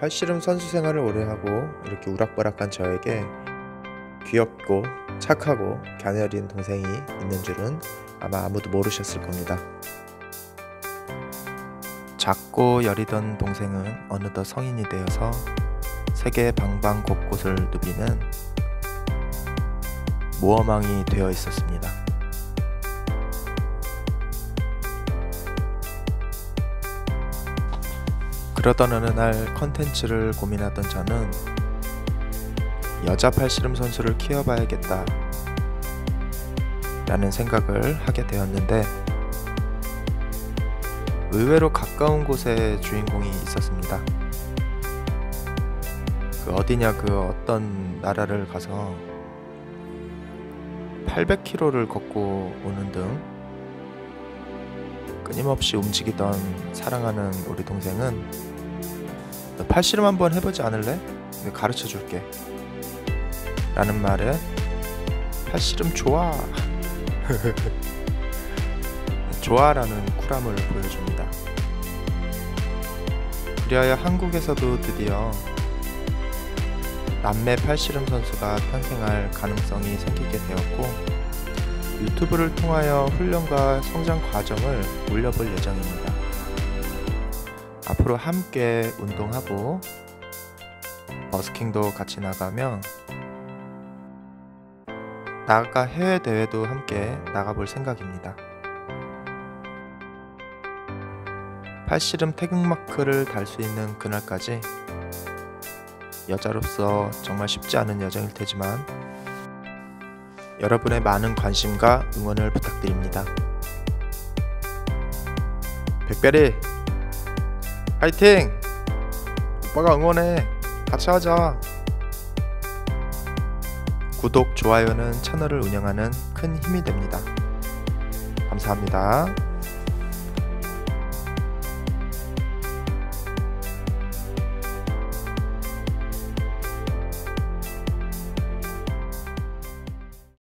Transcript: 팔씨름 선수 생활을 오래 하고 이렇게 우락부락한 저에게 귀엽고 착하고 갸녀린 동생이 있는 줄은 아마 아무도 모르셨을 겁니다. 작고 여리던 동생은 어느덧 성인이 되어서 세계 방방 곳곳을 누비는 모험왕이 되어 있었습니다. 그러던 어느 날 컨텐츠를 고민하던 저는 여자 팔씨름 선수를 키워봐야겠다 라는 생각을 하게 되었는데, 의외로 가까운 곳에 주인공이 있었습니다. 어떤 나라를 가서 800km를 걷고 오는 등 끊임없이 움직이던 사랑하는 우리 동생은 "너 팔씨름 한번 해보지 않을래? 내가 가르쳐줄게" 라는 말에 "팔씨름 좋아" 좋아라는 쿨함을 보여줍니다. 그리하여 한국에서도 드디어 남매 팔씨름 선수가 탄생할 가능성이 생기게 되었고, 유튜브를 통하여 훈련과 성장 과정을 올려볼 예정입니다. 앞으로 함께 운동하고 버스킹도 같이 나가며 나아가 해외 대회도 함께 나가볼 생각입니다. 팔씨름 태극마크를 달 수 있는 그날까지 여자로서 정말 쉽지 않은 여정일 테지만 여러분의 많은 관심과 응원을 부탁드립니다. 백별이 화이팅! 오빠가 응원해! 같이 하자! 구독, 좋아요는 채널을 운영하는 큰 힘이 됩니다. 감사합니다.